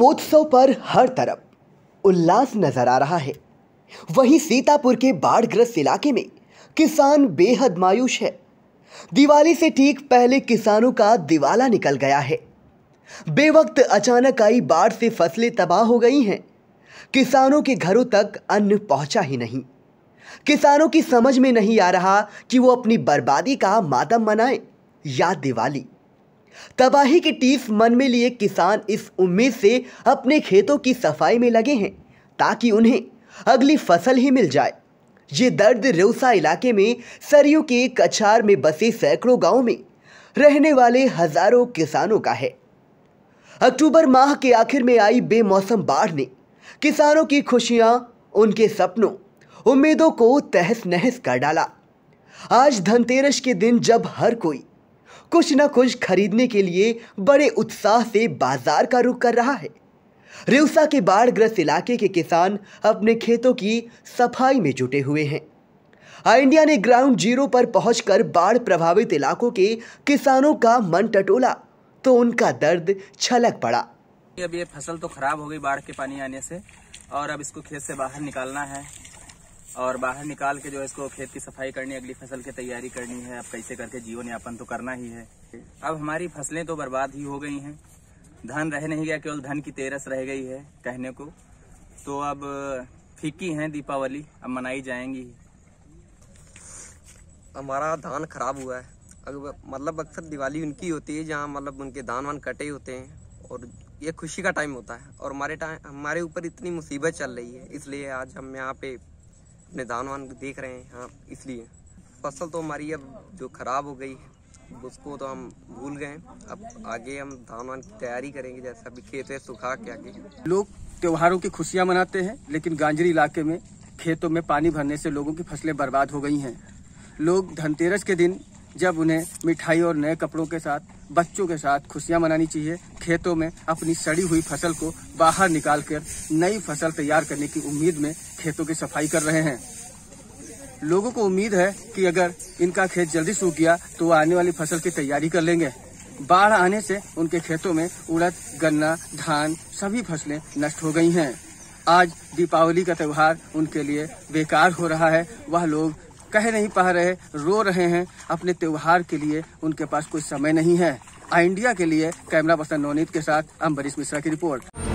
दीपोत्सव पर हर तरफ उल्लास नजर आ रहा है। वहीं सीतापुर के बाढ़ग्रस्त इलाके में किसान बेहद मायूस है। दिवाली से ठीक पहले किसानों का दिवाला निकल गया है। बेवक्त अचानक आई बाढ़ से फसलें तबाह हो गई हैं। किसानों के घरों तक अन्न पहुंचा ही नहीं। किसानों की समझ में नहीं आ रहा कि वो अपनी बर्बादी का मातम मनाएं या दिवाली। तबाही की टीस मन में लिए किसान इस उम्मीद से अपने खेतों की सफाई में लगे हैं ताकि उन्हें अगली फसल ही मिल जाए। ये दर्द रेउसा इलाके में सरयू के कछार में बसे सैकड़ों गांव में रहने वाले हजारों किसानों का है। अक्टूबर माह के आखिर में आई बेमौसम बाढ़ ने किसानों की खुशियां, उनके सपनों, उम्मीदों को तहस नहस कर डाला। आज धनतेरस के दिन जब हर कोई कुछ न कुछ खरीदने के लिए बड़े उत्साह से बाजार का रुख कर रहा है, रेउसा के बाढ़ग्रस्त इलाके के किसान अपने खेतों की सफाई में जुटे हुए हैं। आई इंडिया ने ग्राउंड जीरो पर पहुंचकर बाढ़ प्रभावित इलाकों के किसानों का मन टटोला तो उनका दर्द छलक पड़ा। अब ये फसल तो खराब हो गई बाढ़ के पानी आने से, और अब इसको खेत से बाहर निकालना है और बाहर निकाल के जो इसको खेत की सफाई करनी है, अगली फसल की तैयारी करनी है। अब कैसे करके जीवन यापन तो करना ही है। अब हमारी फसलें तो बर्बाद ही हो गई हैं, धन रह नहीं गया, केवल धन की तेरस रह गई है कहने को। तो अब फीकी है दीपावली, अब मनाई जाएंगी। हमारा धान खराब हुआ है, अब मतलब अक्सर दिवाली उनकी होती है जहाँ मतलब उनके धान वान कटे होते हैं और ये खुशी का टाइम होता है। और हमारे ऊपर इतनी मुसीबत चल रही है, इसलिए आज हम यहाँ पे अपने धान वान देख रहे हैं। हाँ, इसलिए फसल तो हमारी अब जो खराब हो गई उसको तो हम भूल गए। अब आगे हम धान वान की तैयारी करेंगे, जैसा भी खेत है सुखा के आगे। लोग त्योहारों की खुशियां मनाते हैं, लेकिन गांजरी इलाके में खेतों में पानी भरने से लोगों की फसलें बर्बाद हो गई हैं। लोग धनतेरस के दिन जब उन्हें मिठाई और नए कपड़ों के साथ, बच्चों के साथ खुशियां मनानी चाहिए, खेतों में अपनी सड़ी हुई फसल को बाहर निकालकर नई फसल तैयार करने की उम्मीद में खेतों की सफाई कर रहे हैं। लोगों को उम्मीद है कि अगर इनका खेत जल्दी सूख गया तो वो आने वाली फसल की तैयारी कर लेंगे। बाढ़ आने से उनके खेतों में उड़द, गन्ना, धान सभी फसलें नष्ट हो गई हैं। आज दीपावली का त्यौहार उनके लिए बेकार हो रहा है। वह लोग कह नहीं पा रहे, रो रहे हैं। अपने त्यौहार के लिए उनके पास कोई समय नहीं है। आई इंडिया के लिए कैमरा पर्सन नवनीत के साथ अम्बरीश मिश्रा की रिपोर्ट।